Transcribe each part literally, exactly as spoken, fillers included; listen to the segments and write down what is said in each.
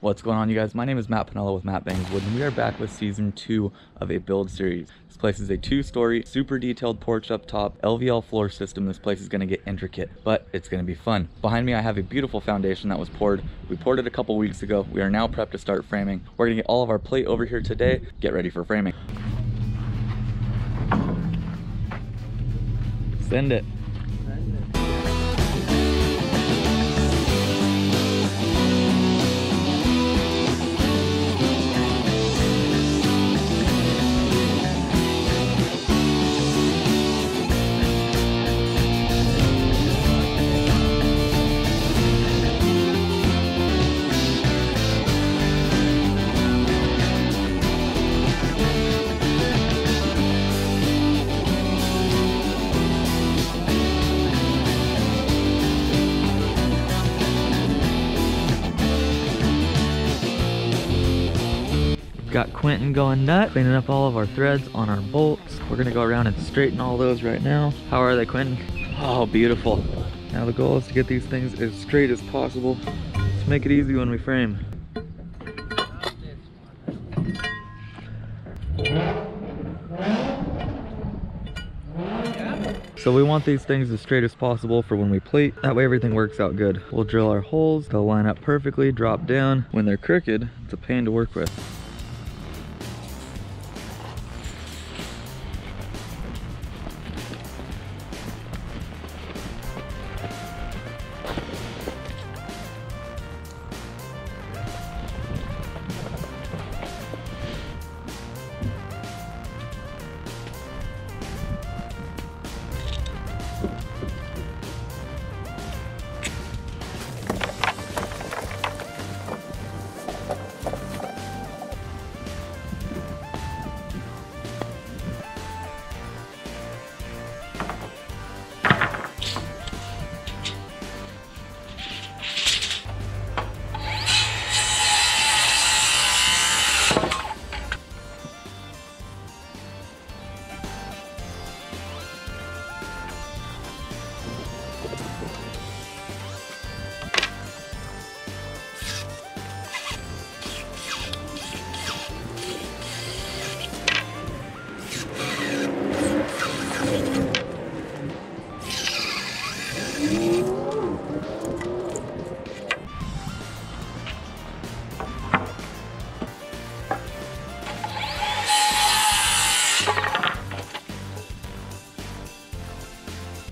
What's going on, you guys? My name is Matt Pinella with Matt Bangswood, and we are back with season two of a build series. This place is a two-story, super detailed porch up top, L V L floor system. This place is going to get intricate, but it's going to be fun. Behind me, I have a beautiful foundation that was poured. We poured it a couple weeks ago. We are now prepped to start framing. We're going to get all of our plate over here today. Get ready for framing. Send it. Got Quentin going nuts, cleaning up all of our threads on our bolts. We're gonna go around and straighten all those right now. How are they, Quentin? Oh, beautiful. Now the goal is to get these things as straight as possible. Let's make it easy when we frame. So we want these things as straight as possible for when we plate. That way everything works out good. We'll drill our holes, they'll line up perfectly, drop down. When they're crooked, it's a pain to work with.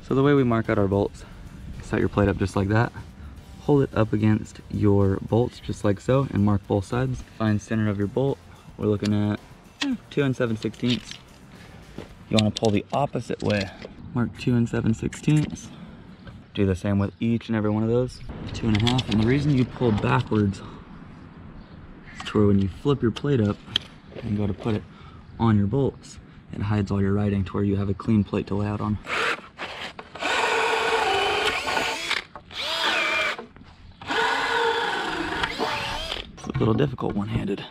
So the way we mark out our bolts, set your plate up just like that, hold it up against your bolts just like so, and mark both sides. Find center of your bolt. We're looking at two and seven sixteenths. You want to pull the opposite way. Mark two and seven sixteenths. Do the same with each and every one of those. Two and a half, and the reason you pull backwards is to where when you flip your plate up and go to put it on your bolts, it hides all your writing to where you have a clean plate to lay out on. A little difficult one-handed.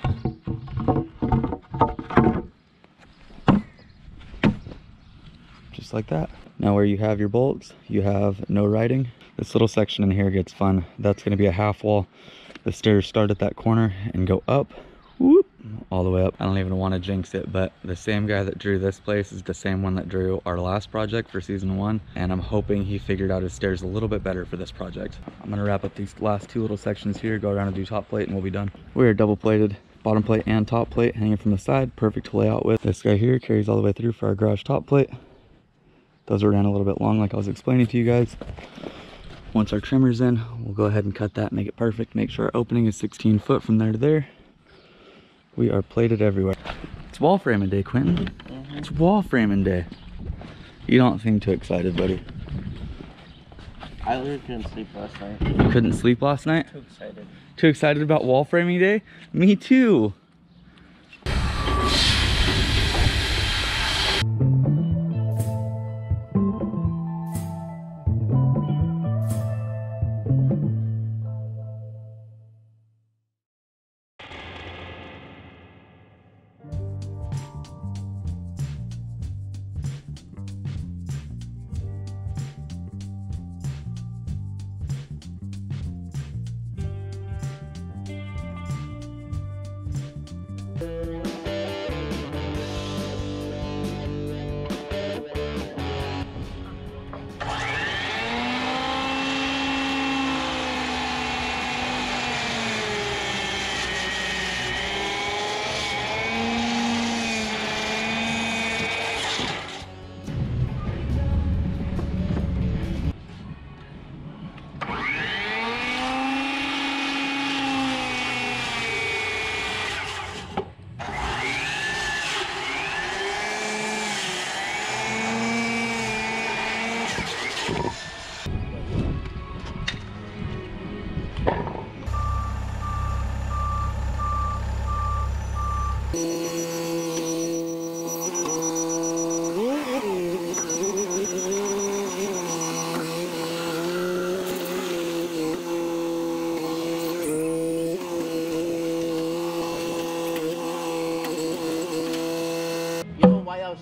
Just like that. Now where you have your bolts, you have no writing. This little section in here gets fun. That's gonna be a half wall. The stairs start at that corner and go up, whoop, all the way up. I don't even wanna jinx it, but the same guy that drew this place is the same one that drew our last project for season one, and I'm hoping he figured out his stairs a little bit better for this project. I'm gonna wrap up these last two little sections here, go around and do top plate, and we'll be done. We are double plated, bottom plate and top plate hanging from the side, perfect to lay out with. This guy here carries all the way through for our garage top plate. Those were down a little bit long like I was explaining to you guys. Once our trimmer's in, we'll go ahead and cut that, make it perfect, make sure our opening is sixteen foot from there to there. We are plated everywhere. It's wall framing day, Quentin. Mm-hmm. It's wall framing day. You don't seem too excited, buddy. I literally couldn't sleep last night. You couldn't sleep last night? Too excited. Too excited about wall framing day? Me too.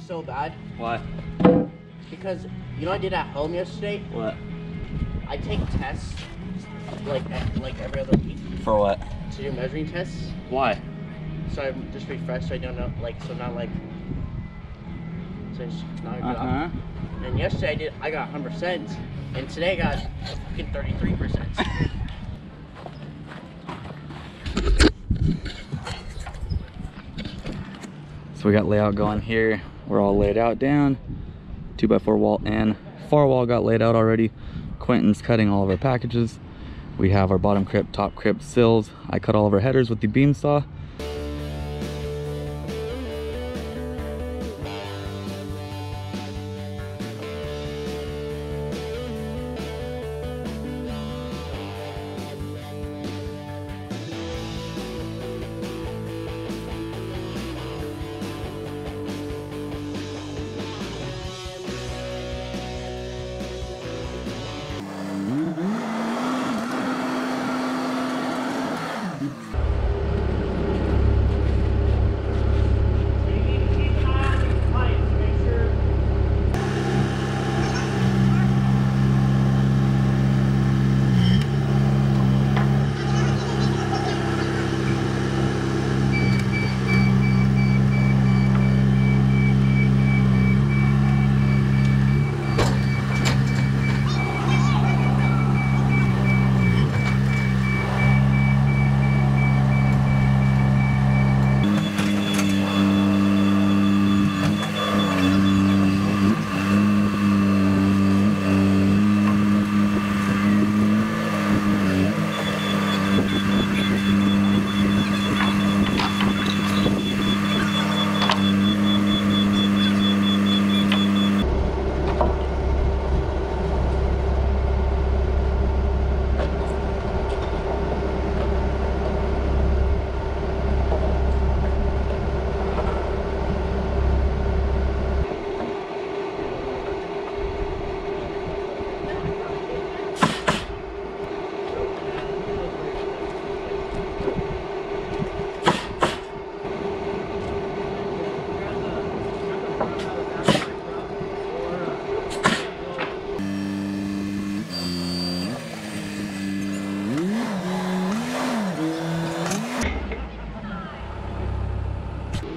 So bad. Why? Because you know what I did at home yesterday? What? I take tests like like every other week. For what? To do measuring tests. Why? So I'm just refreshed. So I don't know. Like so not like. So it's not good. Uh huh. And yesterday I did. I got one hundred percent, and today I got fucking thirty-three percent. So we got layout going here. We're all laid out down. Two by four wall and far wall got laid out already. Quentin's cutting all of our packages. We have our bottom crypt, top crypt, sills. I cut all of our headers with the beam saw.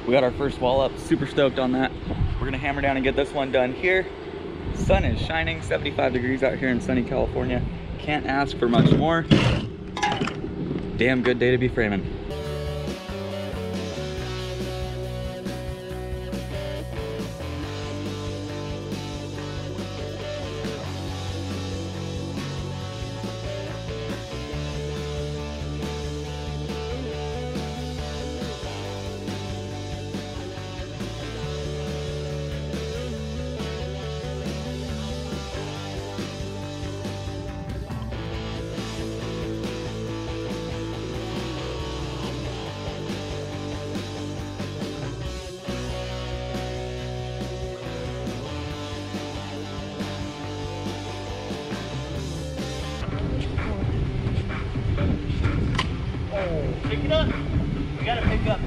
We got our first wall up, super stoked on that. We're gonna hammer down and get this one done here. Sun is shining, seventy-five degrees out here in sunny California. Can't ask for much more. Damn good day to be framing. Pick it up. We gotta pick up.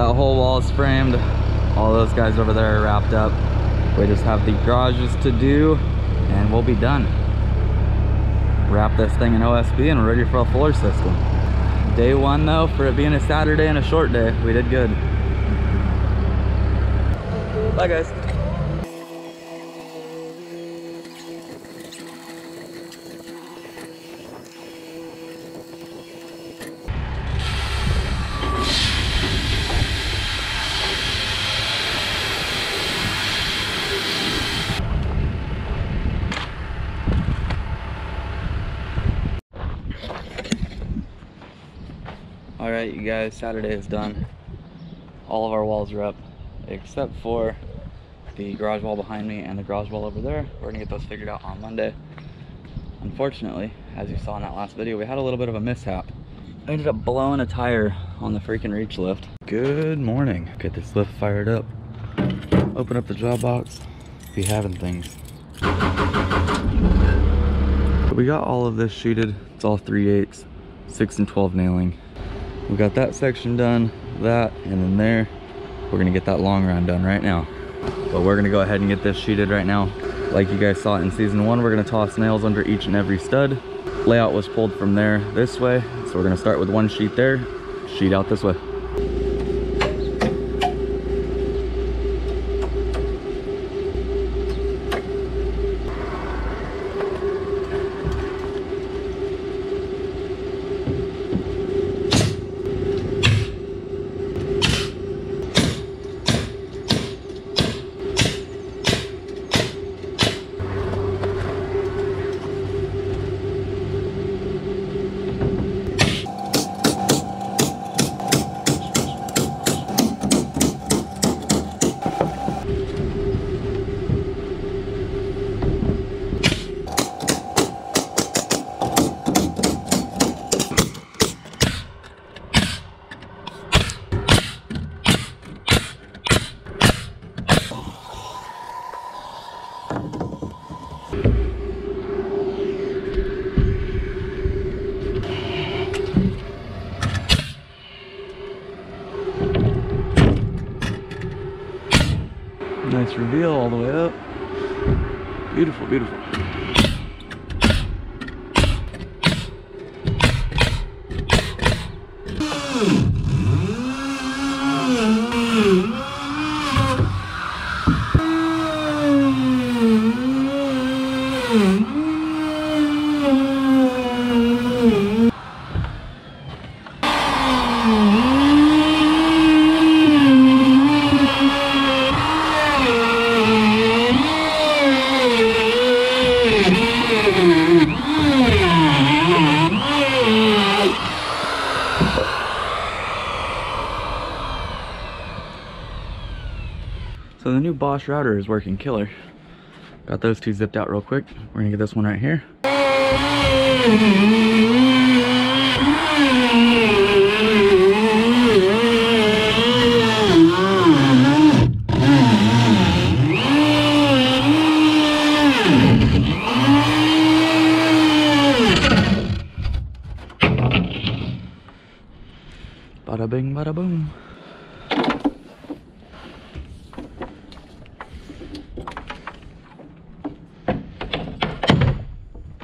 That whole wall is framed. All those guys over there are wrapped up. We just have the garages to do and we'll be done. Wrap this thing in O S B and we're ready for a fuller system. Day one though, for it being a Saturday and a short day, we did good. Bye guys. Alright you guys, Saturday is done. All of our walls are up except for the garage wall behind me and the garage wall over there. We're gonna get those figured out on Monday. Unfortunately, as you saw in that last video, we had a little bit of a mishap. I ended up blowing a tire on the freaking reach lift. Good morning. Get this lift fired up. Open up the job box. Be having things. We got all of this sheeted. It's all three eighths, six and twelve nailing. We got that section done, that, and then there. We're gonna get that long run done right now. But we're gonna go ahead and get this sheeted right now. Like you guys saw it in season one, we're gonna toss nails under each and every stud. Layout was pulled from there this way. So we're gonna start with one sheet there, sheet out this way. Nice reveal all the way up. Beautiful, beautiful. So the new Bosch router is working killer. Got those two zipped out real quick. We're gonna get this one right here. Bada bing, bada boom.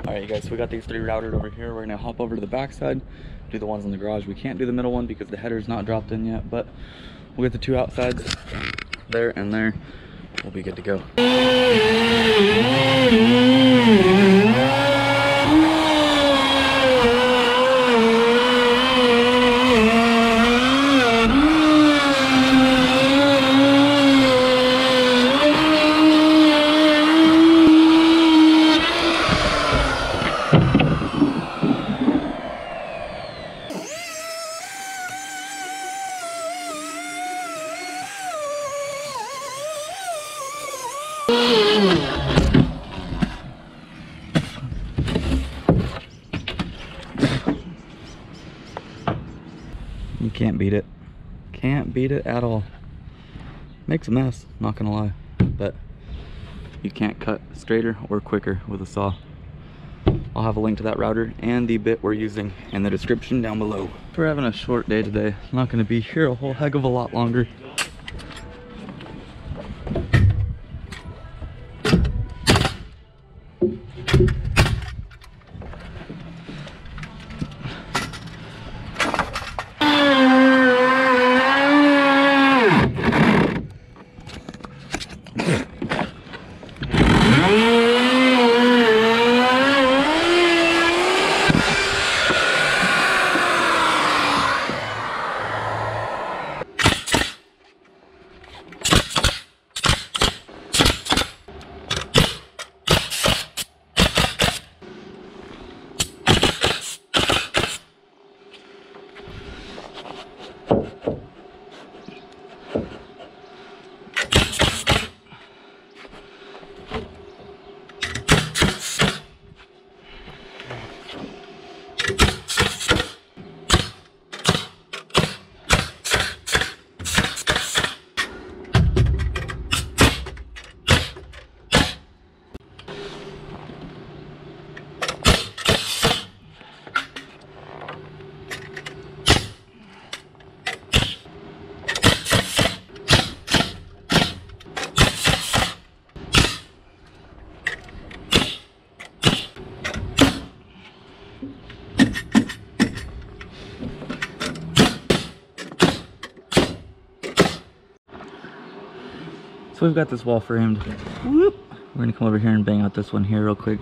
Alright you guys, so we got these three routed over here. We're gonna hop over to the backside, do the ones in the garage. We can't do the middle one because the header's not dropped in yet, but we'll get the two outsides there and there. We'll be good to go. You can't beat it. Can't beat it at all. Makes a mess, not gonna lie. But you can't cut straighter or quicker with a saw. I'll have a link to that router and the bit we're using in the description down below. We're having a short day today. I'm not going to be here a whole heck of a lot longer. So we've got this wall framed. Whoop. We're gonna come over here and bang out this one here real quick.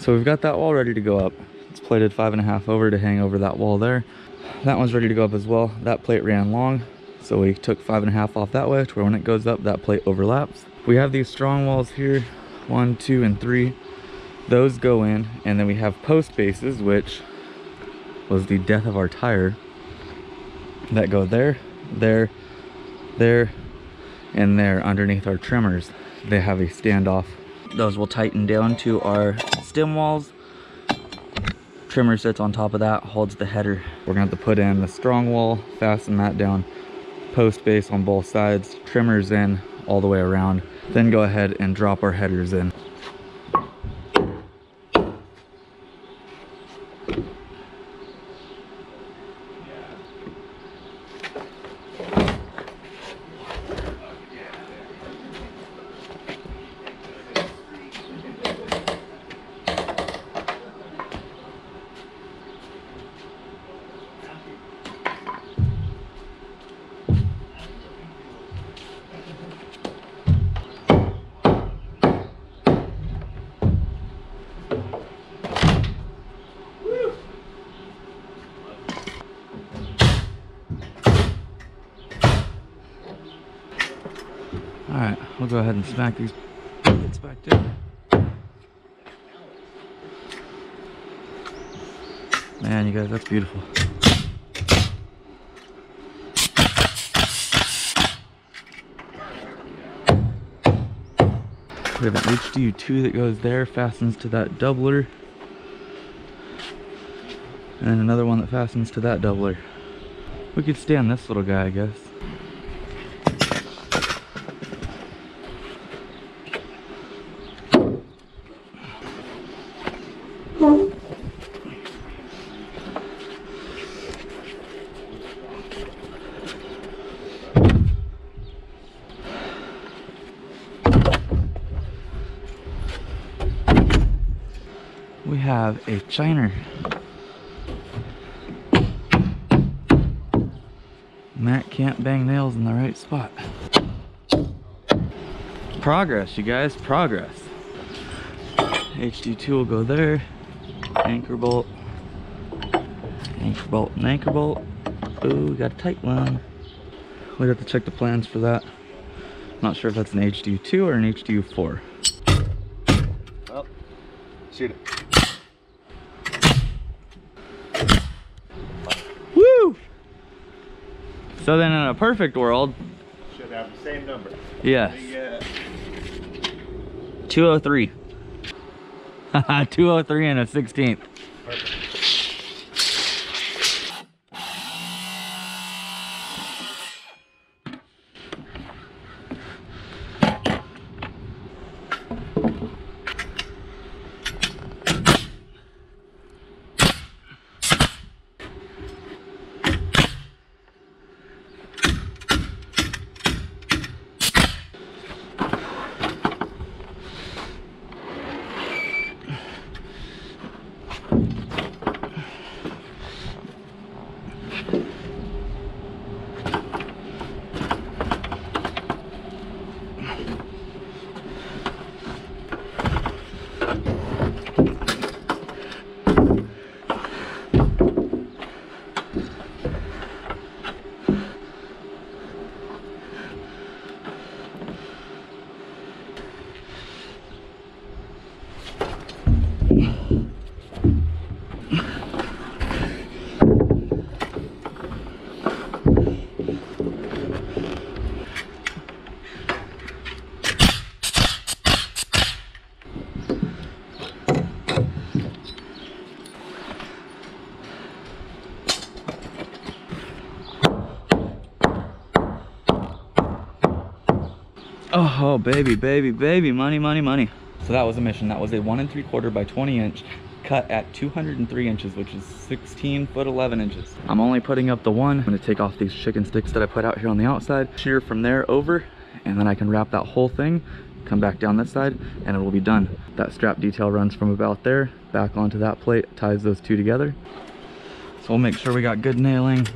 So we've got that wall ready to go up. It's plated five and a half over to hang over that wall there. That one's ready to go up as well. That plate ran long, so we took five and a half off that way to where when it goes up, that plate overlaps. We have these strong walls here, one, two, and three. Those go in, and then we have post bases, which was the death of our tire, that go there, there, there, and there underneath our trimmers. They have a standoff. Those will tighten down to our stem walls. Trimmer sits on top of that, holds the header. We're gonna have to put in the strong wall, fasten that down, post base on both sides, trimmers in all the way around, then go ahead and drop our headers in. Alright, we'll go ahead and smack these plates back down. Man, you guys, that's beautiful. We have an H D U two that goes there, fastens to that doubler. And another one that fastens to that doubler. We could stand this little guy, I guess. we have a chiner. Matt can't bang nails in the right spot. Progress, you guys, progress. H D U two will go there. Anchor bolt, anchor bolt, and anchor bolt. Ooh, got a tight one. We'd have to check the plans for that. Not sure if that's an H D U two or an H D U four. Well, shoot it. Woo! So then in a perfect world, should have the same number. Yes. The, uh... two oh three. Haha, two oh three and a sixteenth. Perfect. Oh, baby, baby, baby, money, money, money. So that was a mission. That was a one and three quarter by twenty inch cut at two hundred three inches, which is sixteen foot eleven inches. I'm only putting up the one. I'm gonna take off these chicken sticks that I put out here on the outside, shear from there over, and then I can wrap that whole thing, come back down that side, and it will be done. That strap detail runs from about there, back onto that plate, ties those two together. So we'll make sure we got good nailing.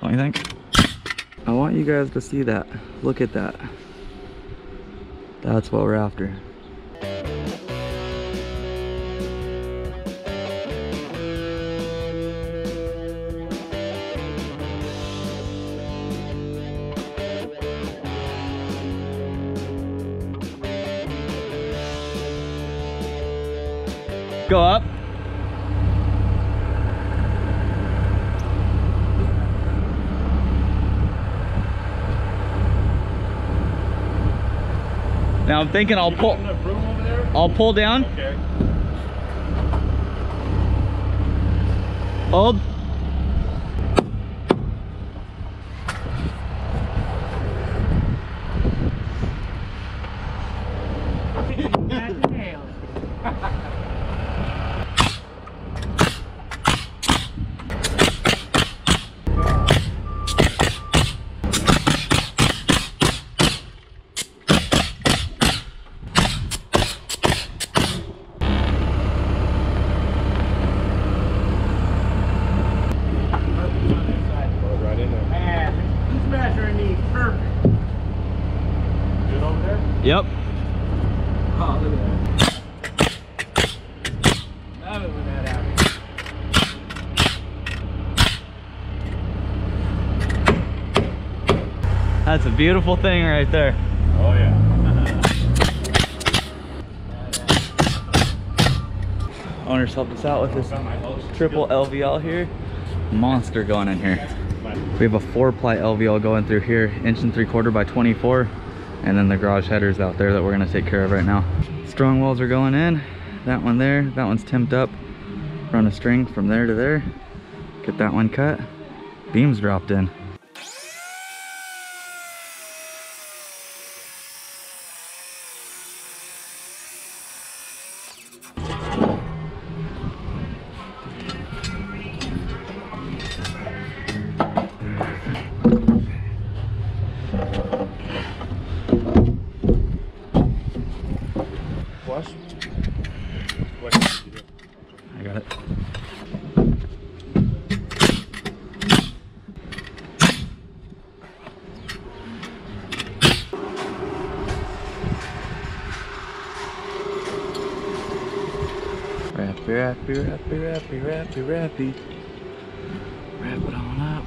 Don't you think? I want you guys to see that. Look at that. That's what we're after. Go up. Now I'm thinking I'll pull, I'll pull down. Okay. Hold. Yep. Oh, look at that. Love it when that happens. That's a beautiful thing right there. Oh, yeah. Owners helped us out with this triple L V L here. Monster going in here. We have a four ply L V L going through here, inch and three quarter by twenty-four. And then the garage headers out there that we're gonna take care of right now. Strong walls are going in. That one there, that one's timped up. Run a string from there to there. Get that one cut. Beams dropped in. I got it. Rappy, rappy, rappy, rappy, rappy, rappy. Wrap it on up.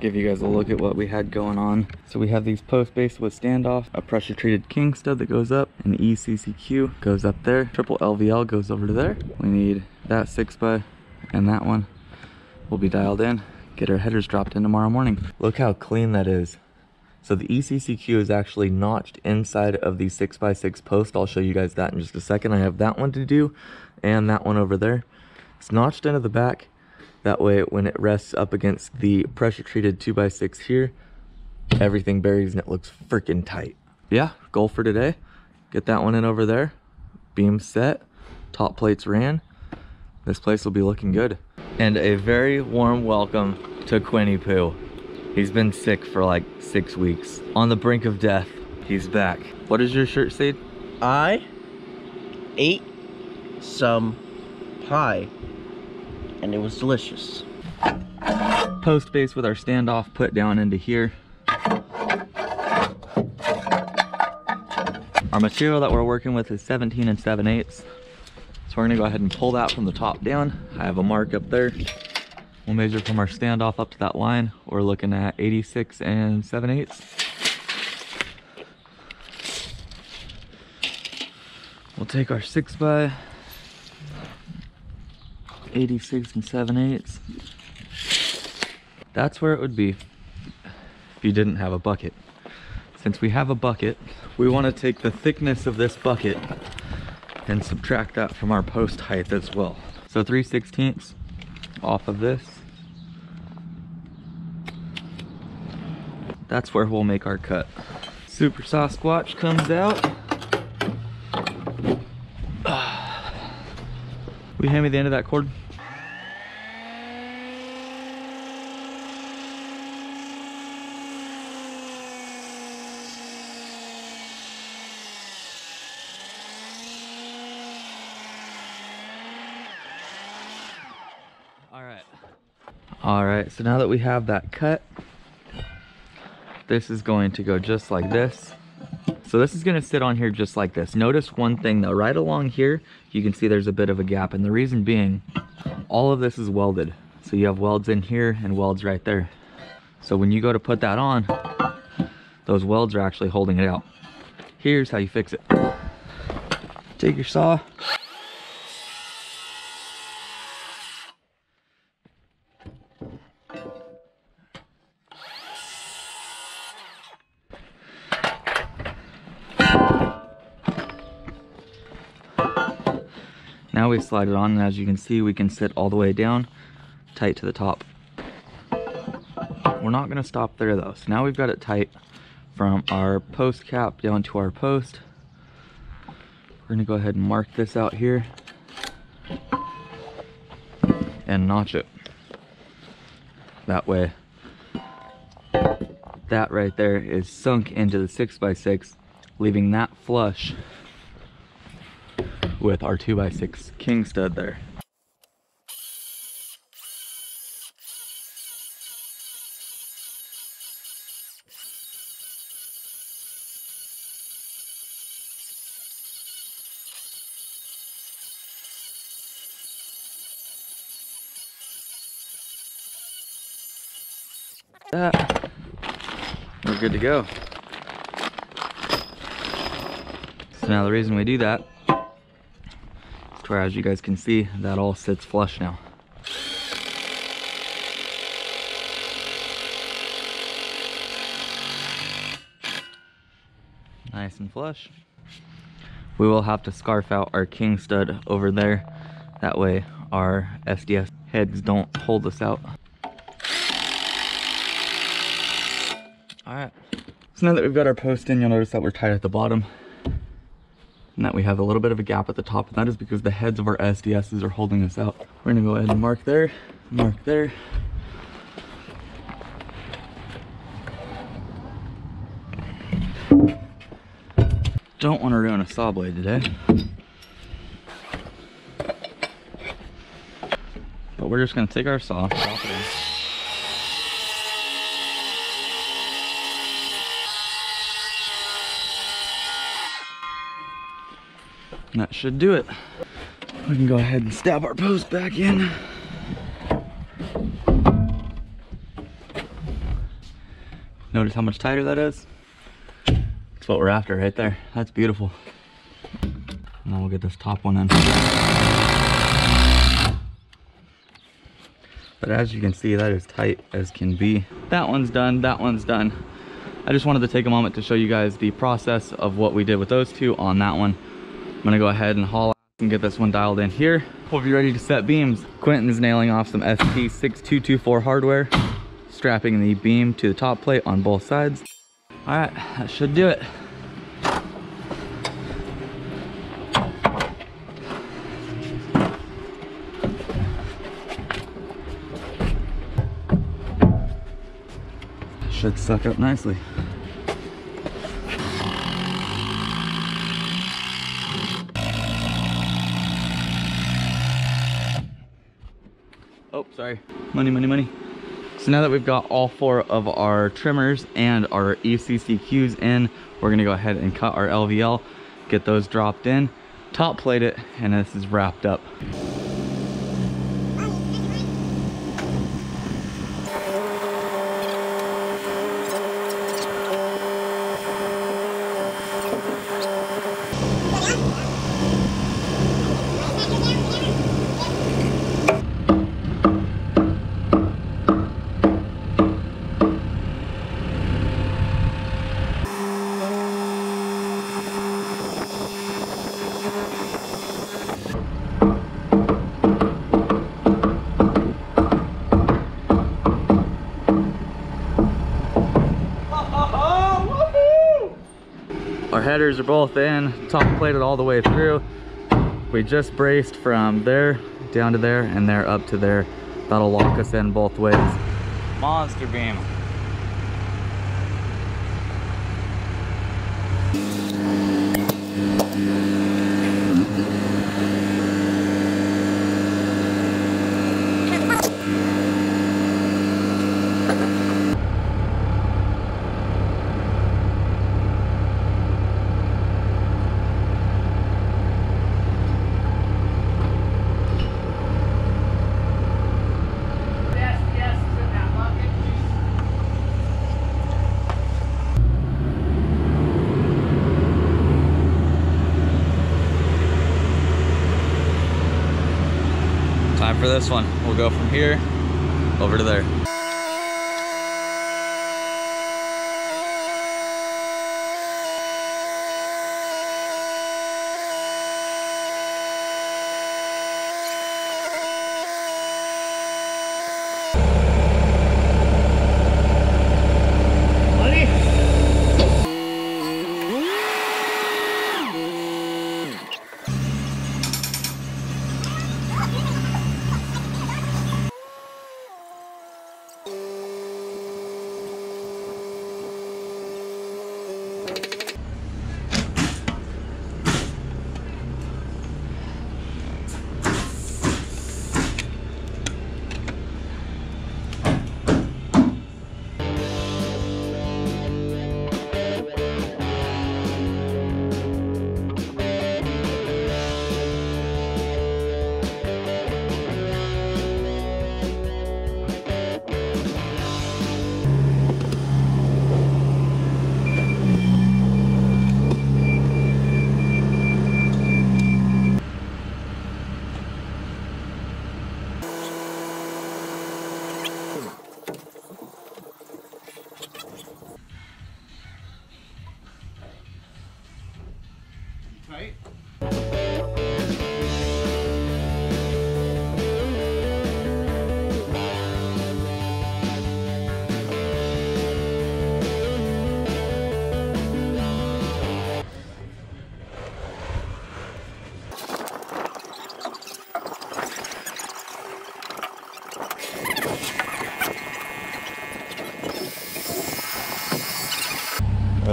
Give you guys a look at what we had going on. So we have these post base with standoff, a pressure treated king stud that goes up, an E C C Q goes up there, triple L V L goes over to there. We need that six by and that one will be dialed in, get our headers dropped in tomorrow morning. Look how clean that is. So the E C C Q is actually notched inside of the six by six post. I'll show you guys that in just a second. I have that one to do and that one over there. It's notched into the back. That way, when it rests up against the pressure-treated two by six here, everything buries and it looks freaking tight. Yeah, goal for today. Get that one in over there. Beam set. Top plates ran. This place will be looking good. And a very warm welcome to Quinny Poo. He's been sick for like six weeks. On the brink of death, he's back. What does your shirt say? I ate some pie. And it was delicious. Post base with our standoff put down into here. Our material that we're working with is seventeen and seven eighths. So we're gonna go ahead and pull that from the top down. I have a mark up there. We'll measure from our standoff up to that line. We're looking at eighty-six and seven eighths. We'll take our six by eighty-six and seven eighths. That's where it would be if you didn't have a bucket. Since we have a bucket, we want to take the thickness of this bucket and subtract that from our post height as well. So three sixteenths off of this. That's where we'll make our cut. Super Sasquatch comes out. Will you hand me the end of that cord? All right. All right, so now that we have that cut, this is going to go just like this. So this is gonna sit on here just like this. Notice one thing though, right along here, you can see there's a bit of a gap, and the reason being, all of this is welded. So you have welds in here and welds right there. So when you go to put that on, those welds are actually holding it out. Here's how you fix it. Take your saw. Now we slide it on, and as you can see, we can sit all the way down, tight to the top. We're not gonna stop there though. So now we've got it tight from our post cap down to our post. We're gonna go ahead and mark this out here and notch it. That way, that right there is sunk into the six by six, leaving that flush with our two by six king stud there. That, we're good to go. So now the reason we do that, where, as you guys can see, that all sits flush now. nice and flush. We will have to scarf out our king stud over there. That way our S D S heads don't hold us out. All right, so now that we've got our post in, you'll notice that we're tight at the bottom and that we have a little bit of a gap at the top, and that is because the heads of our S D Ss are holding us out. We're gonna go ahead and mark there, mark there. Don't want to ruin a saw blade today. But we're just gonna take our saw, drop it in. And that should do it. We can go ahead and stab our post back in. Notice how much tighter that is? That's what we're after right there. That's beautiful. Now we'll get this top one in. But as you can see, that is tight as can be. That one's done, that one's done. I just wanted to take a moment to show you guys the process of what we did with those two on that one. I'm gonna go ahead and haul out and get this one dialed in here. We'll be ready to set beams. Quentin's nailing off some S P six two two four hardware, strapping the beam to the top plate on both sides. All right, that should do it. Should suck up nicely. Oh, sorry. Money, money, money. So now that we've got all four of our trimmers and our E C C Qs in, we're gonna go ahead and cut our L V L, get those dropped in, top plate it, and this is wrapped up. Headers are both in, top plated all the way through. We just braced from there down to there and there up to there. That'll lock us in both ways. Monster beam. For this one, we'll go from here over to there.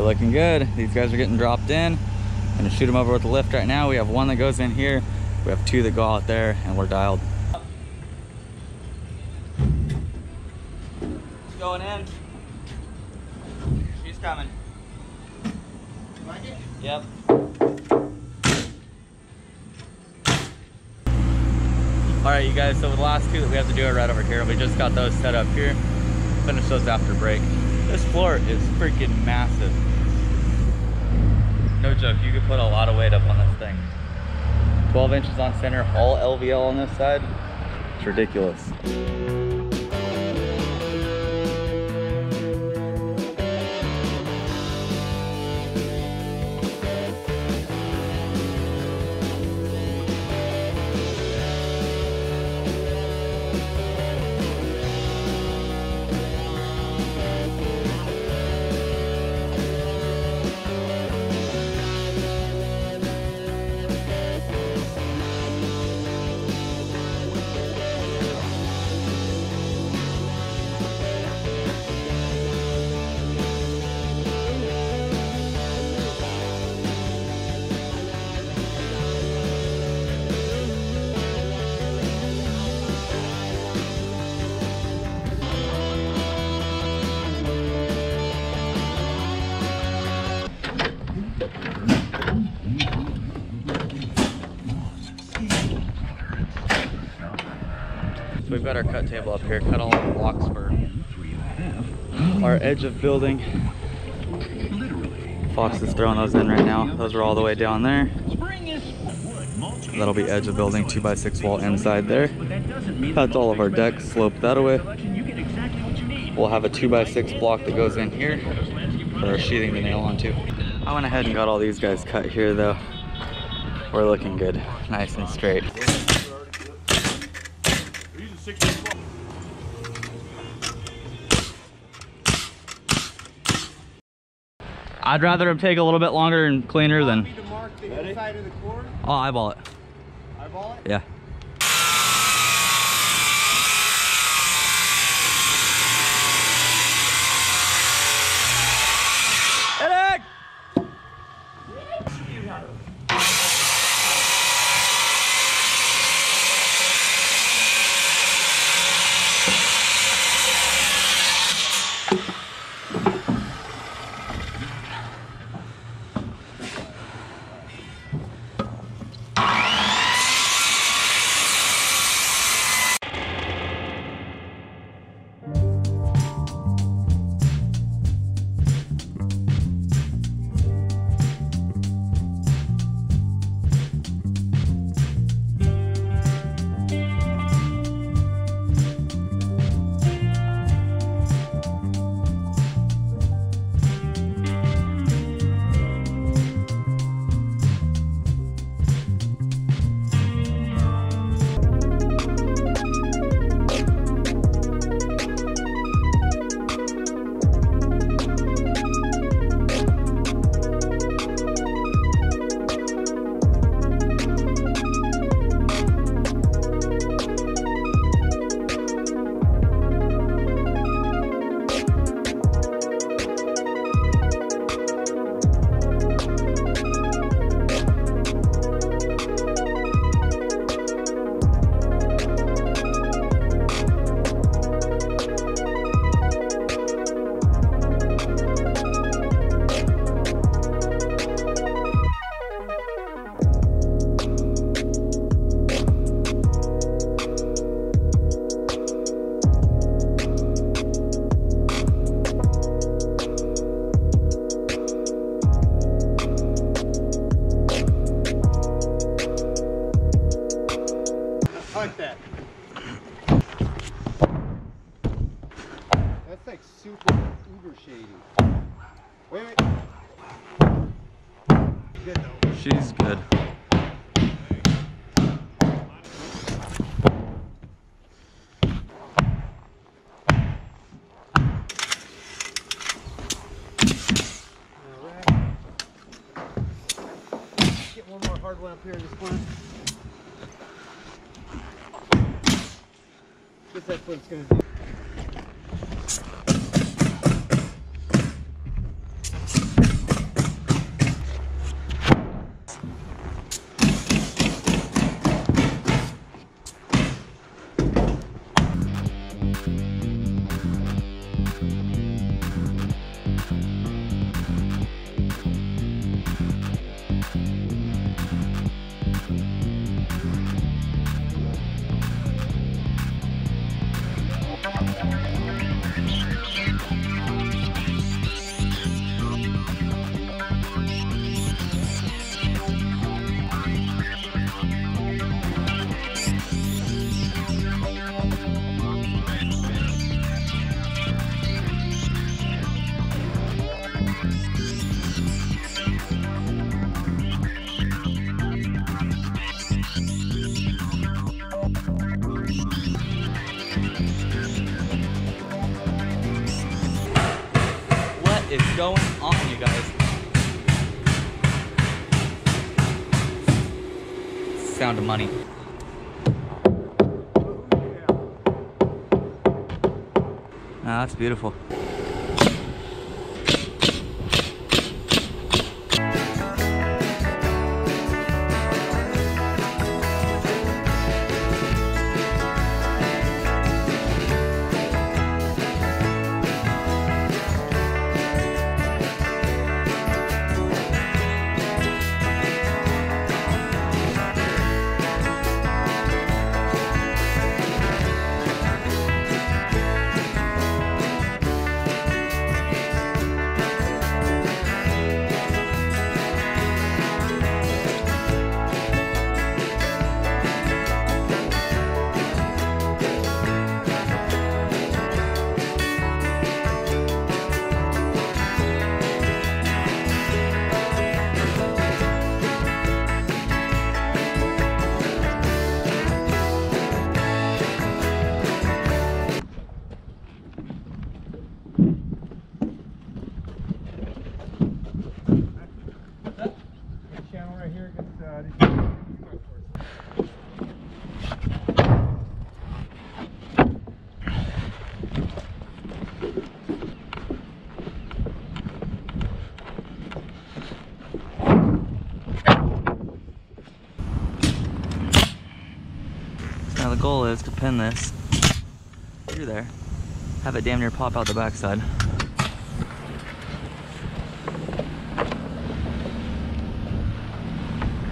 looking good. These guys are getting dropped in. I'm gonna shoot them over with the lift right now. We have one that goes in here. We have two that go out there, and we're dialed. She's going in. She's coming. You like it? Yep. All right, you guys, so the last two that we have to do are right over here. We just got those set up here. Finish those after break. This floor is freaking massive. No joke, you could put a lot of weight up on this thing. twelve inches on center, all L V L on this side. It's ridiculous. We've got our cut table up here, cut all the blocks for our edge of building. Fox is throwing those in right now. Those are all the way down there. That'll be edge of building, two by six wall inside there. That's all of our decks sloped that away. We'll have a two by six block that goes in here for our sheathing to nail onto. I went ahead and got all these guys cut here though. We're looking good, nice and straight. I'd rather them take a little bit longer and cleaner than. Oh, eyeball it. Eyeball it? Yeah. She's good. Get one more hard one up here in this one. Guess that's what it's going to do. going on, you guys? Sound of money. Ah, that's beautiful. Now the goal is to pin this through there, have it damn near pop out the backside.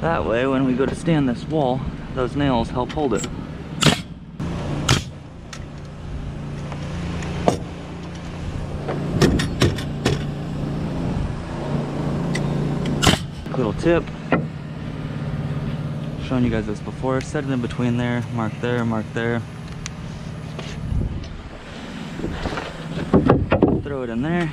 That way, when we go to stand this wall, those nails help hold it. Little tip. Shown you guys this before. Set it in between there, mark there, mark there. Throw it in there.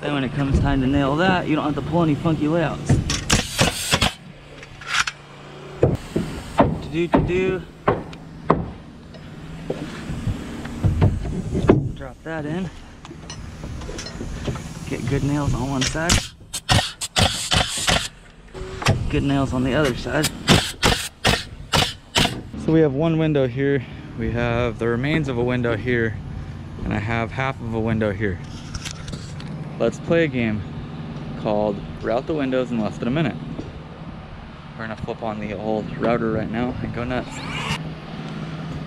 Then when it comes time to nail that, you don't have to pull any funky layouts. Do to do. Drop that in. Get good nails on one side. Good nails on the other side. So we have one window here. We have the remains of a window here. And I have half of a window here. Let's play a game called Route the Windows in Less Than a Minute. We're gonna flip on the old router right now and go nuts.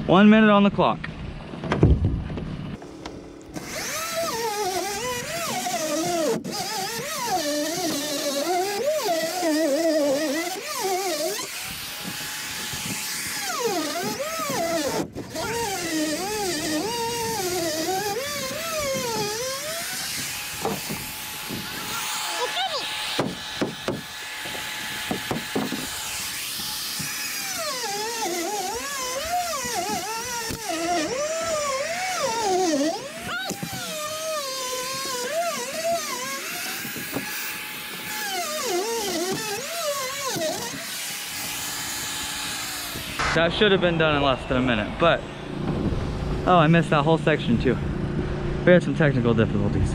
One minute on the clock. That should have been done in less than a minute, but oh, I missed that whole section too. We had some technical difficulties.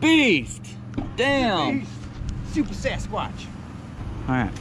Beast! Damn! Beast. Super Sasquatch! Alright.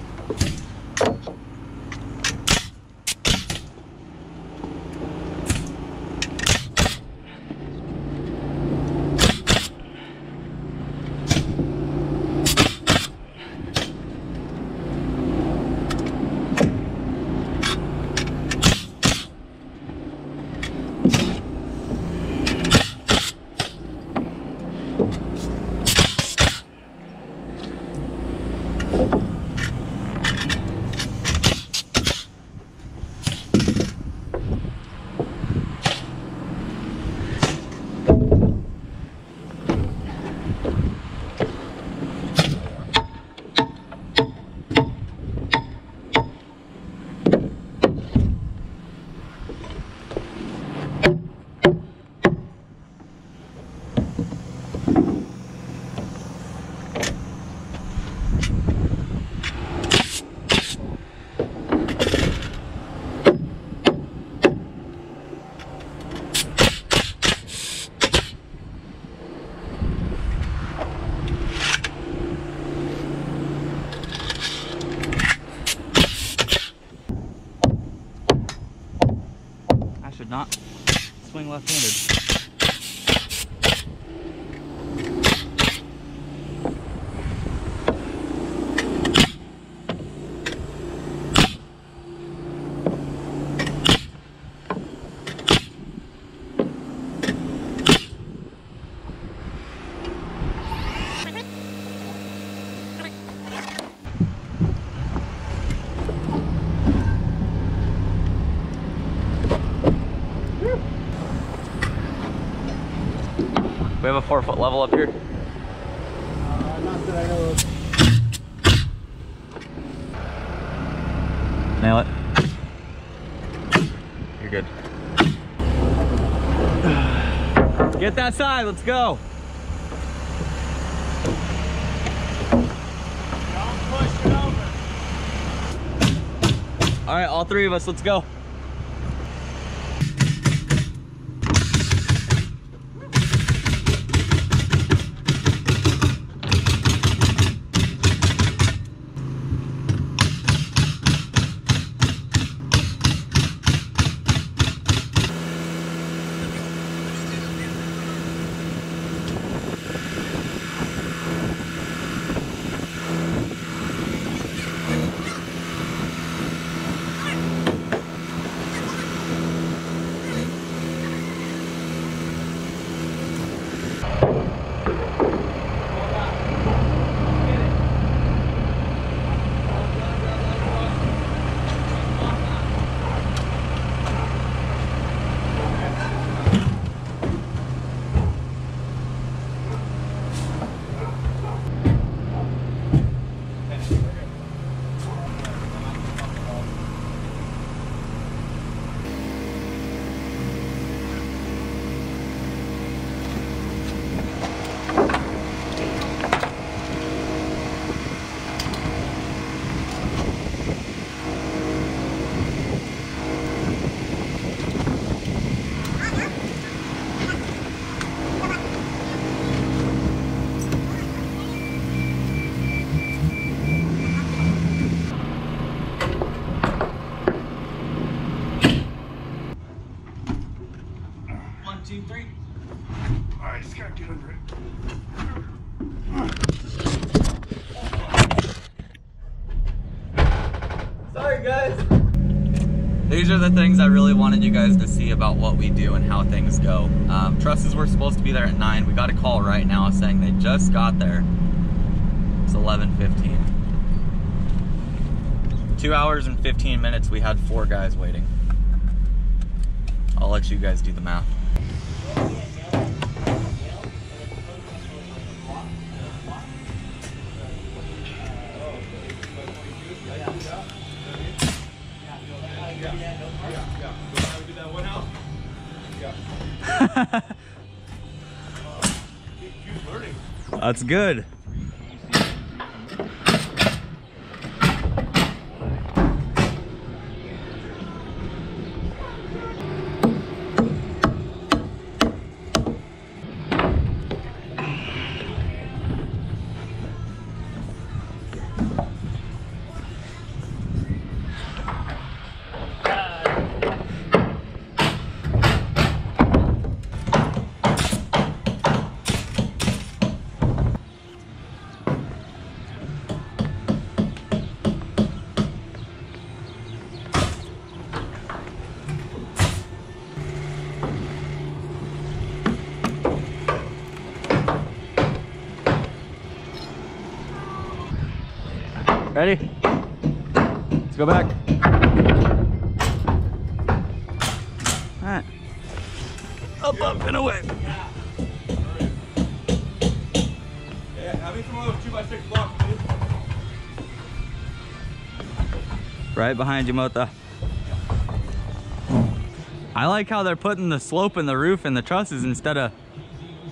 left-handed, not swing left-handed. We have a four foot level up here. Uh, not that I know of. Nail it. You're good. Get that side, let's go. Don't push it over. All right, all three of us, let's go. Two, three. All right, just gotta get under it. Sorry, guys. These are the things I really wanted you guys to see about what we do and how things go. Um, trusses were supposed to be there at nine. We got a call right now saying they just got there. It's eleven fifteen. Two hours and fifteen minutes. We had four guys waiting. I'll let you guys do the math. That's good. Ready? Let's go back. All right. Up, up, and away. Yeah. Yeah, have me throw a two by six block, please. Right behind you, Mota. I like how they're putting the slope in the roof and the trusses instead of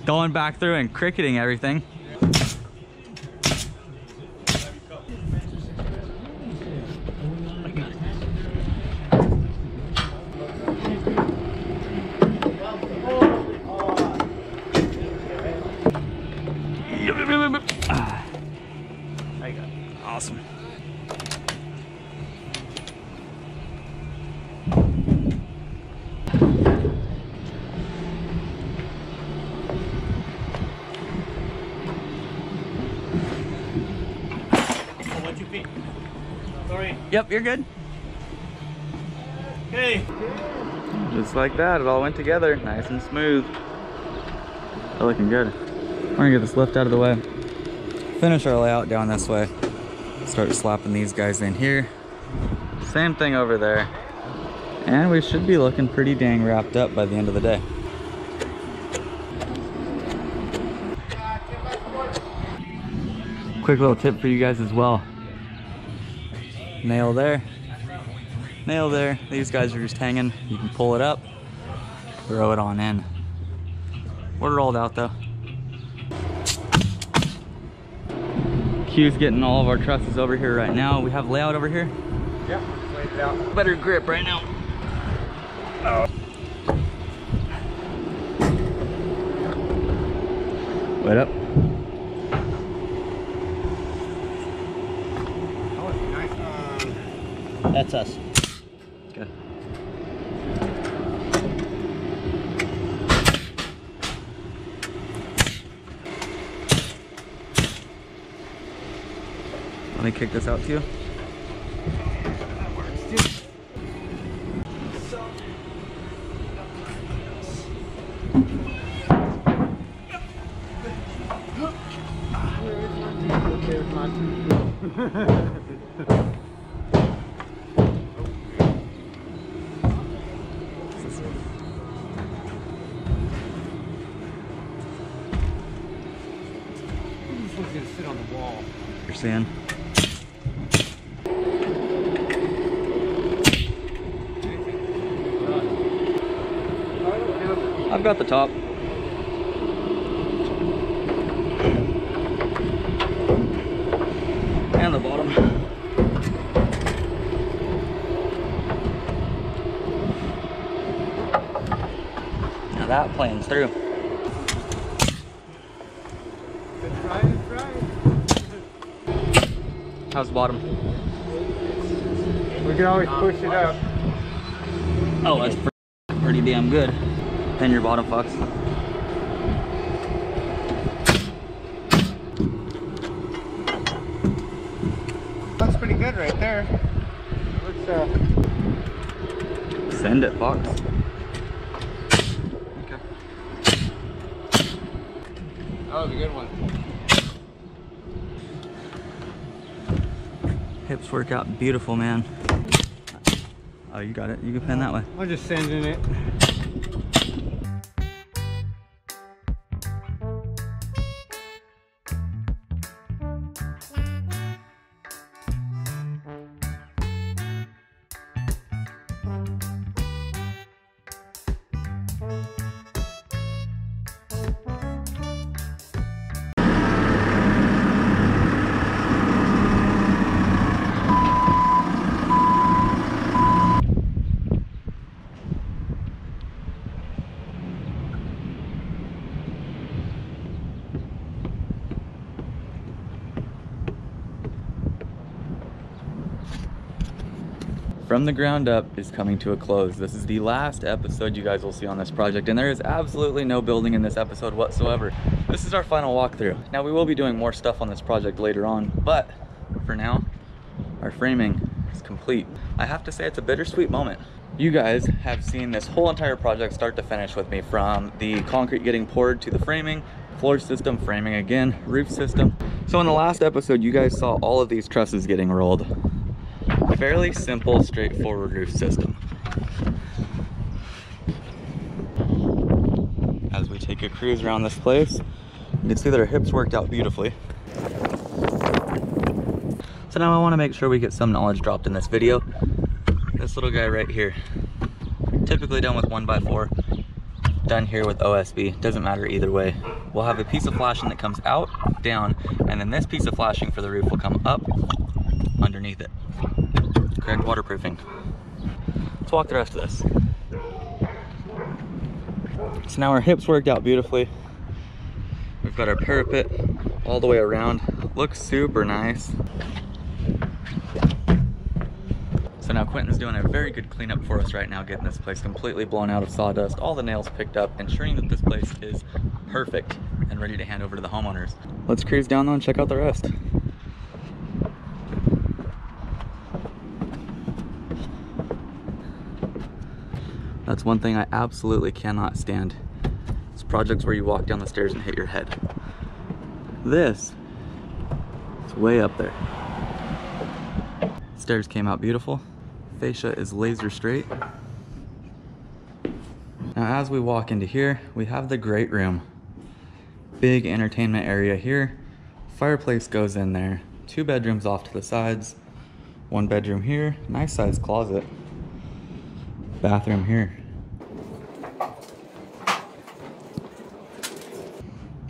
going back through and cricketing everything. Awesome. What's your feet? Sorry. Yep, you're good. Okay. Just like that, it all went together, nice and smooth. They're looking good. We're gonna get this lift out of the way. Finish our layout down this way. Start slapping these guys in here. Same thing over there. And we should be looking pretty dang wrapped up by the end of the day. Quick little tip for you guys as well. Nail there. Nail there. These guys are just hanging. You can pull it up, throw it on in. We're rolled out though. Q's getting all of our trusses over here right now. We have layout over here. Yep, laid it out. Better grip right now. Oh. Wait up. Oh, nice. That's us. Good. Let me kick this out to you. That works, dude. This one's gonna sit on the wall. You're seeing. I've got the top. And the bottom. Now that plane's through. Good try, good try. How's the bottom? We can always push it up. Oh, that's pretty, pretty damn good. Pin your bottom, Fox. Looks pretty good right there. Looks, uh... Send it, Fox. Okay. That was a good one. Hips work out beautiful, man. Oh, you got it. You can pin that way. I'm just sending it. From the Ground Up is coming to a close. This is the last episode you guys will see on this project, and there is absolutely no building in this episode whatsoever. This is our final walkthrough. Now, we will be doing more stuff on this project later on, but for now, our framing is complete. I have to say it's a bittersweet moment. You guys have seen this whole entire project start to finish with me, from the concrete getting poured to the framing, floor system, framing again, roof system. So in the last episode, you guys saw all of these trusses getting rolled. Fairly simple, straightforward roof system. As we take a cruise around this place, you can see that our hips worked out beautifully. So now I want to make sure we get some knowledge dropped in this video. This little guy right here, typically done with one by four, done here with O S B, doesn't matter either way. We'll have a piece of flashing that comes out, down, and then this piece of flashing for the roof will come up underneath it. Correct waterproofing. Let's walk the rest of this. So now our hips worked out beautifully. We've got our parapet all the way around. Looks super nice. So now Quentin's doing a very good cleanup for us right now, getting this place completely blown out of sawdust, all the nails picked up, ensuring that this place is perfect and ready to hand over to the homeowners. Let's cruise down though and check out the rest. That's one thing I absolutely cannot stand. It's projects where you walk down the stairs and hit your head. This, it's way up there. Stairs came out beautiful. Fascia is laser straight. Now as we walk into here, we have the great room. Big entertainment area here. Fireplace goes in there. Two bedrooms off to the sides. One bedroom here. Nice sized closet. Bathroom here.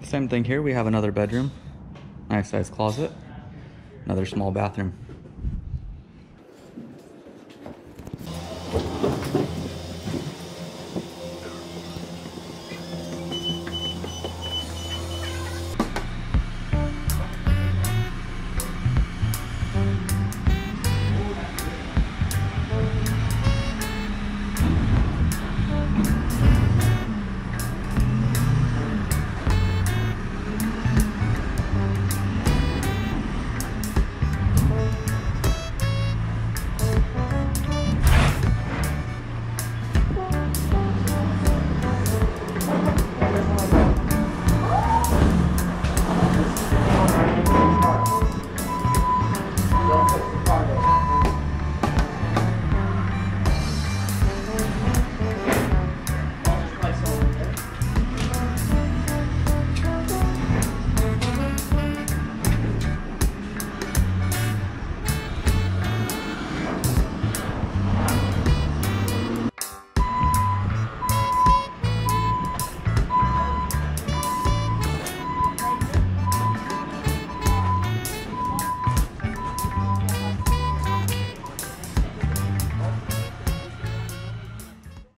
Same thing here. We have another bedroom. Nice sized closet. Another small bathroom.